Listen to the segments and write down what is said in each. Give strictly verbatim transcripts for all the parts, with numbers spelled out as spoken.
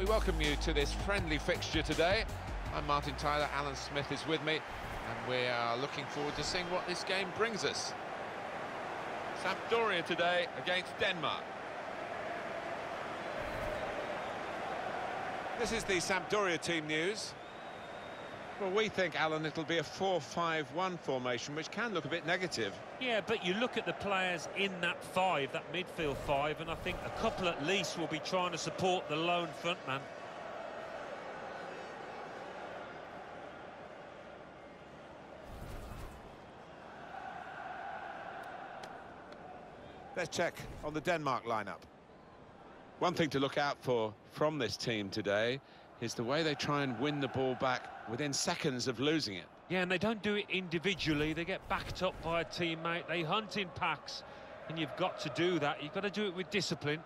We welcome you to this friendly fixture today. I'm Martin Tyler, Alan Smith is with me, and we are looking forward to seeing what this game brings us. Sampdoria today against Denmark. This is the Sampdoria team news. Well, we think, Alan, it'll be a four five one formation, which can look a bit negative. Yeah, but you look at the players in that five, that midfield five, and I think a couple at least will be trying to support the lone frontman. Let's check on the Denmark lineup. One thing to look out for from this team today is the way they try and win the ball back within seconds of losing it. Yeah, and they don't do it individually. They get backed up by a teammate. They hunt in packs, and you've got to do that. You've got to do it with discipline.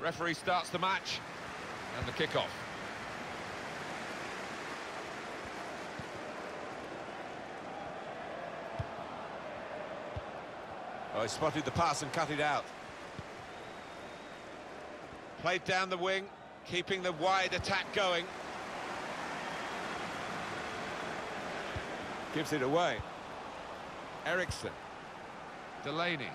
Referee starts the match, and the kickoff. Oh, he spotted the pass and cut it out. Played down the wing, keeping the wide attack going. Gives it away. Eriksen. Delaney.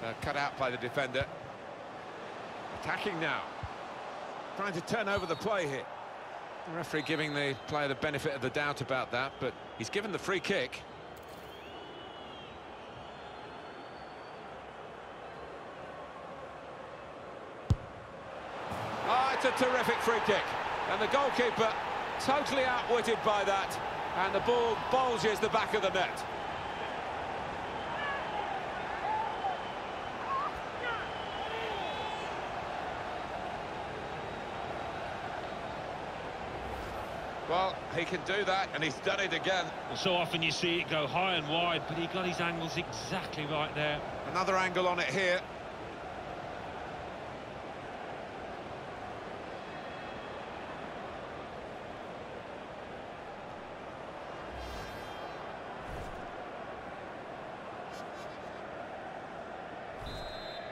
Uh, cut out by the defender. Attacking now. Trying to turn over the play here. The referee giving the player the benefit of the doubt about that, but he's given the free kick. Oh, it's a terrific free kick. And the goalkeeper totally outwitted by that. And the ball bulges the back of the net. Well, he can do that, and he's done it again. Well, so often you see it go high and wide, but he got his angles exactly right there. Another angle on it here.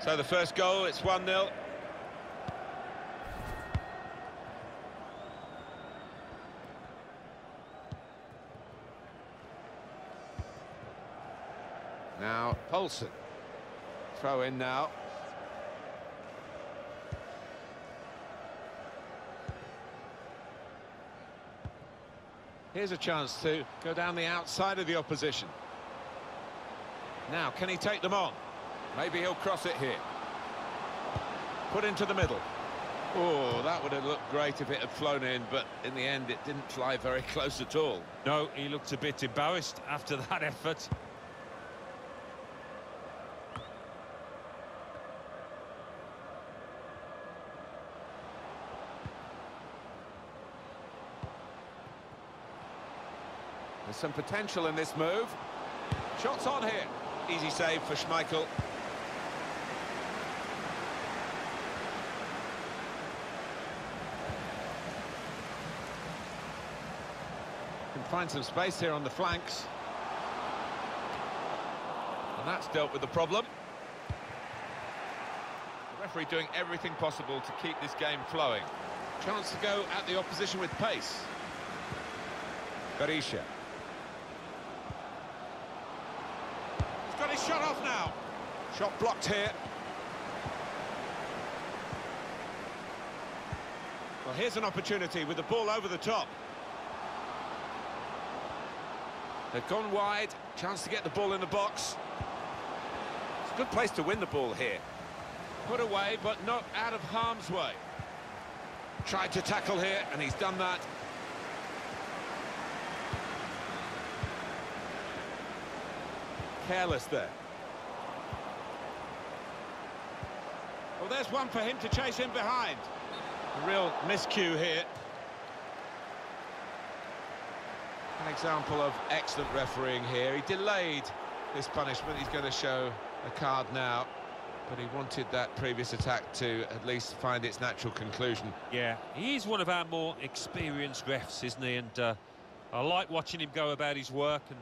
So the first goal, it's one nil. Now, Poulsen. Throw in now. Here's a chance to go down the outside of the opposition. Now, can he take them on? Maybe he'll cross it here. Put into the middle. Oh, that would have looked great if it had flown in, but in the end it didn't fly very close at all. No, he looked a bit embarrassed after that effort. There's some potential in this move. Shots on here. Easy save for Schmeichel. Can find some space here on the flanks. And that's dealt with the problem. The referee doing everything possible to keep this game flowing. Chance to go at the opposition with pace. Berisha. Shot off now. Shot blocked here. Well, here's an opportunity with the ball over the top. They've gone wide, chance to get the ball in the box. It's a good place to win the ball here. Put away, but not out of harm's way. Tried to tackle here, and he's done that. Careless there. Well, there's one for him to chase in behind. A real miscue here. An example of excellent refereeing here. He delayed this punishment. He's going to show a card now, but he wanted that previous attack to at least find its natural conclusion. Yeah, he is one of our more experienced refs, isn't he? And uh, I like watching him go about his work, and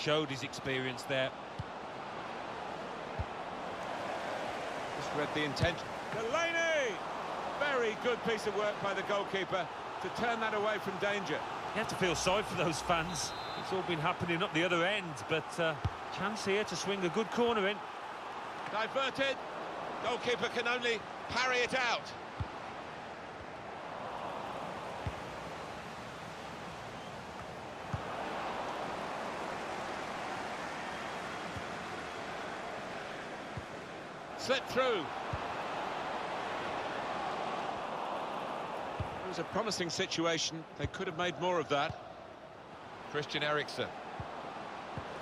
showed his experience there. Just read the intention. Delaney! Very good piece of work by the goalkeeper to turn that away from danger. You have to feel sorry for those fans. It's all been happening up the other end, but uh, chance here to swing a good corner in. Diverted. Goalkeeper can only parry it out. Slip through. It was a promising situation. They could have made more of that. Christian Eriksen.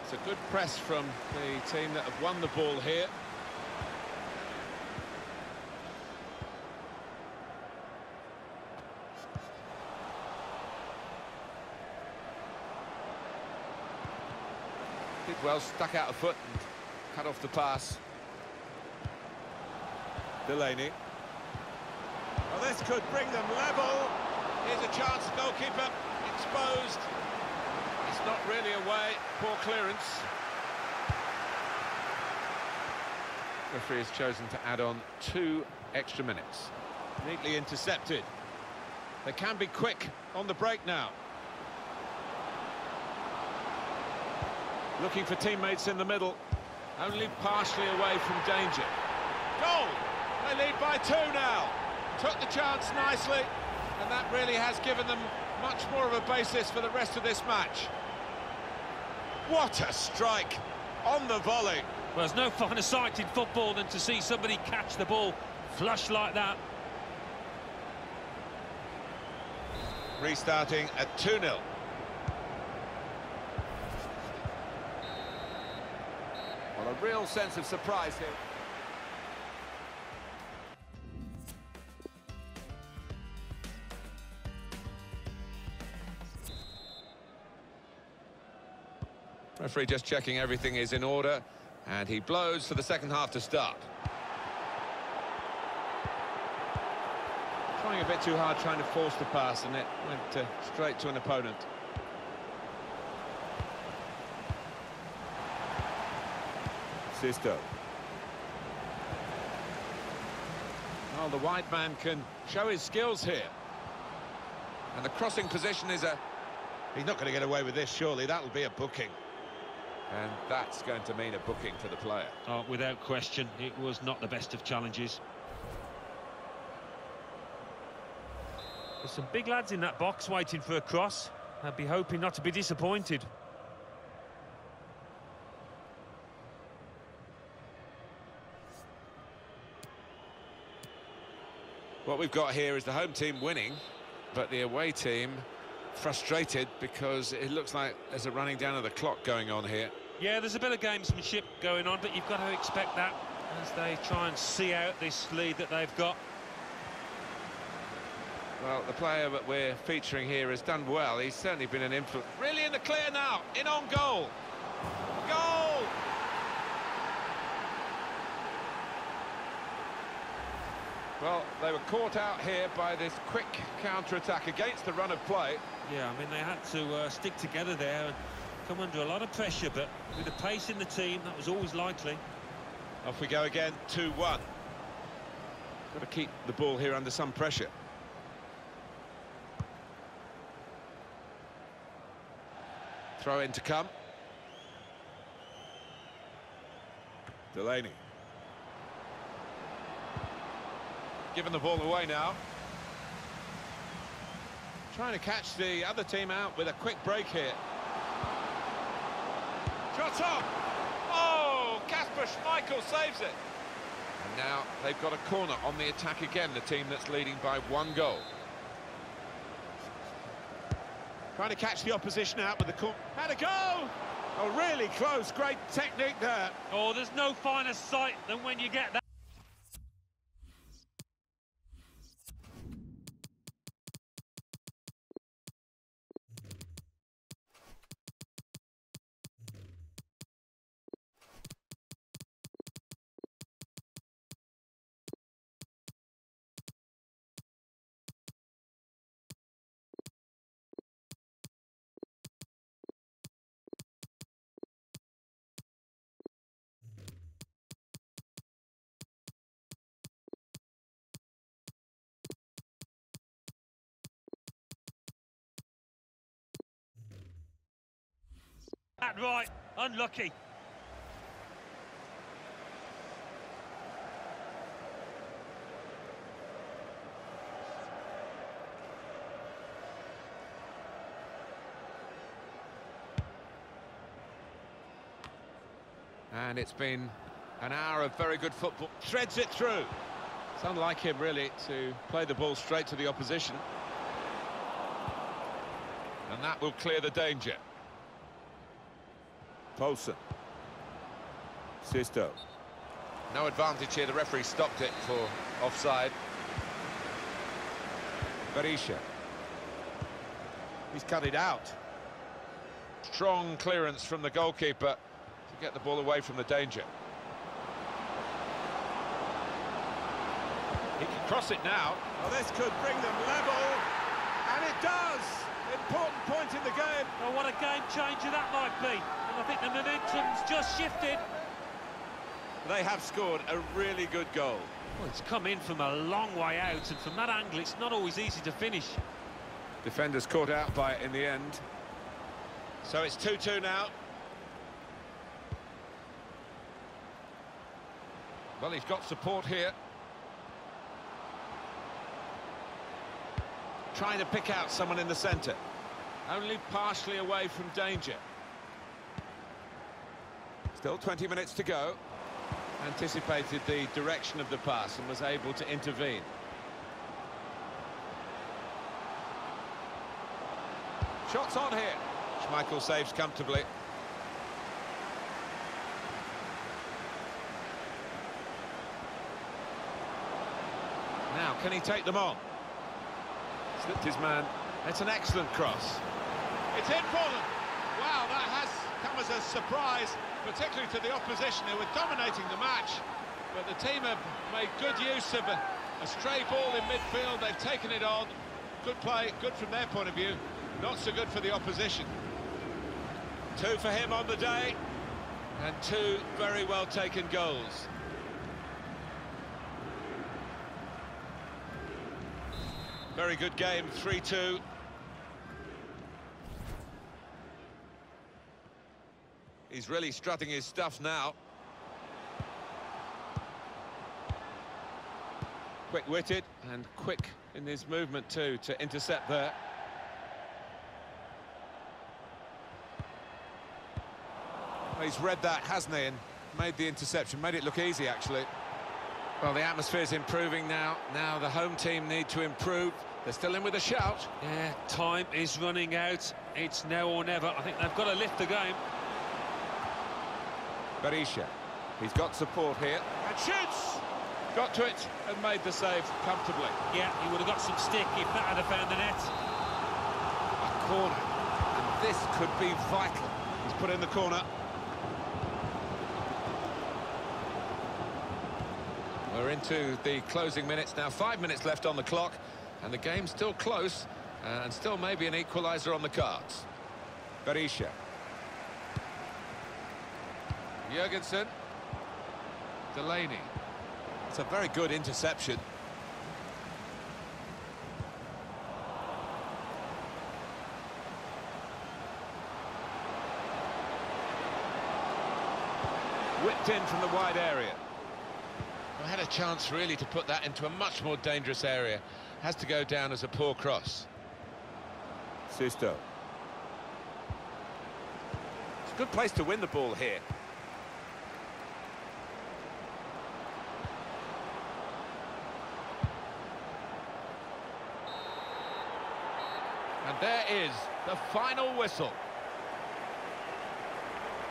It's a good press from the team that have won the ball here. Did well, stuck out a foot and cut off the pass. Delaney. Well, this could bring them level. Here's a chance, goalkeeper exposed. It's not really away, poor clearance. Referee has chosen to add on two extra minutes. Neatly intercepted. They can be quick on the break now. Looking for teammates in the middle. Only partially away from danger. Goal! They lead by two now. Took the chance nicely, and that really has given them much more of a basis for the rest of this match. What a strike on the volley. Well, there's no finer sight in football than to see somebody catch the ball flush like that. Restarting at two nil. Well, a real sense of surprise here. Referee just checking everything is in order, and he blows for the second half to start. Trying a bit too hard, trying to force the pass, and it went uh, straight to an opponent. Sisto. Well, the wide man can show his skills here. And the crossing position is a... He's not going to get away with this, surely. That'll be a booking. And that's going to mean a booking for the player. Oh, without question, it was not the best of challenges. There's some big lads in that box waiting for a cross. I'd be hoping not to be disappointed. What we've got here is the home team winning, but the away team frustrated, because it looks like there's a running down of the clock going on here. Yeah, there's a bit of gamesmanship going on, but you've got to expect that as they try and see out this lead that they've got. Well, the player that we're featuring here has done well. He's certainly been an influence. Really in the clear now, in on goal. Goal! Well, they were caught out here by this quick counter-attack against the run of play. Yeah, I mean, they had to uh, stick together there and come under a lot of pressure, but with the pace in the team, that was always likely. Off we go again, two one. Got to keep the ball here under some pressure. Throw in to come. Delaney. Given the ball away now. trying to catch the other team out with a quick break here. Shot up! Oh, Kasper Schmeichel saves it. And now they've got a corner on the attack again, the team that's leading by one goal. Trying to catch the opposition out with the corner. Had a goal! Oh, really close, great technique there. Oh, there's no finer sight than when you get that. That right, unlucky. And it's been an hour of very good football. Shreds it through. It's unlike him, really, to play the ball straight to the opposition. And that will clear the danger. Poulsen. Sisto. No advantage here, the referee stopped it for offside. Berisha. He's cut it out. Strong clearance from the goalkeeper to get the ball away from the danger. He can cross it now. Well, this could bring them level, and it does! Important point in the game. Oh, what a game changer that might be. And I think the momentum's just shifted. They have scored a really good goal. Well, it's come in from a long way out, and from that angle, it's not always easy to finish. Defenders caught out by it in the end. So it's two two now. Well, he's got support here. Trying to pick out someone in the centre. Only partially away from danger. Still twenty minutes to go. Anticipated the direction of the pass and was able to intervene. Shots on here. Schmeichel saves comfortably. Now, can he take them on? Slipped his man. It's an excellent cross. It's in for them. Wow, that has come as a surprise, particularly to the opposition, who were dominating the match. But the team have made good use of a, a stray ball in midfield. They've taken it on. Good play, good from their point of view. Not so good for the opposition. Two for him on the day, and two very well taken goals. Very good game, three two. He's really strutting his stuff now. Quick-witted and quick in his movement too, to intercept there. He's read that, hasn't he, and made the interception, made it look easy, actually. Well, the atmosphere's improving now. Now the home team need to improve. They're still in with a shout. Yeah, time is running out. It's now or never. I think they've got to lift the game. Berisha. He's got support here. And shoots! Got to it and made the save comfortably. Yeah, he would have got some stick if that had found the net. A corner. And this could be vital. He's put in the corner. We're into the closing minutes now. Five minutes left on the clock, and the game's still close, and still maybe an equaliser on the cards. Berisha. Jürgensen. Delaney. It's a very good interception. Whipped in from the wide area. Well, had a chance, really, to put that into a much more dangerous area. Has to go down as a poor cross. Sisto. It's a good place to win the ball here. And there is the final whistle.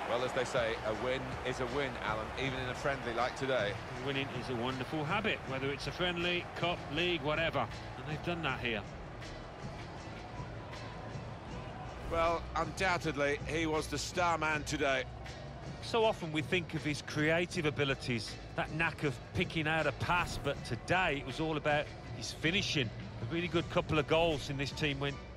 Well, as they say, a win is a win, Alan, even in a friendly like today. Winning is a wonderful habit, whether it's a friendly, cup, league, whatever. And they've done that here. Well, undoubtedly, he was the star man today. So often we think of his creative abilities, that knack of picking out a pass, but today it was all about his finishing. A really good couple of goals in this team win.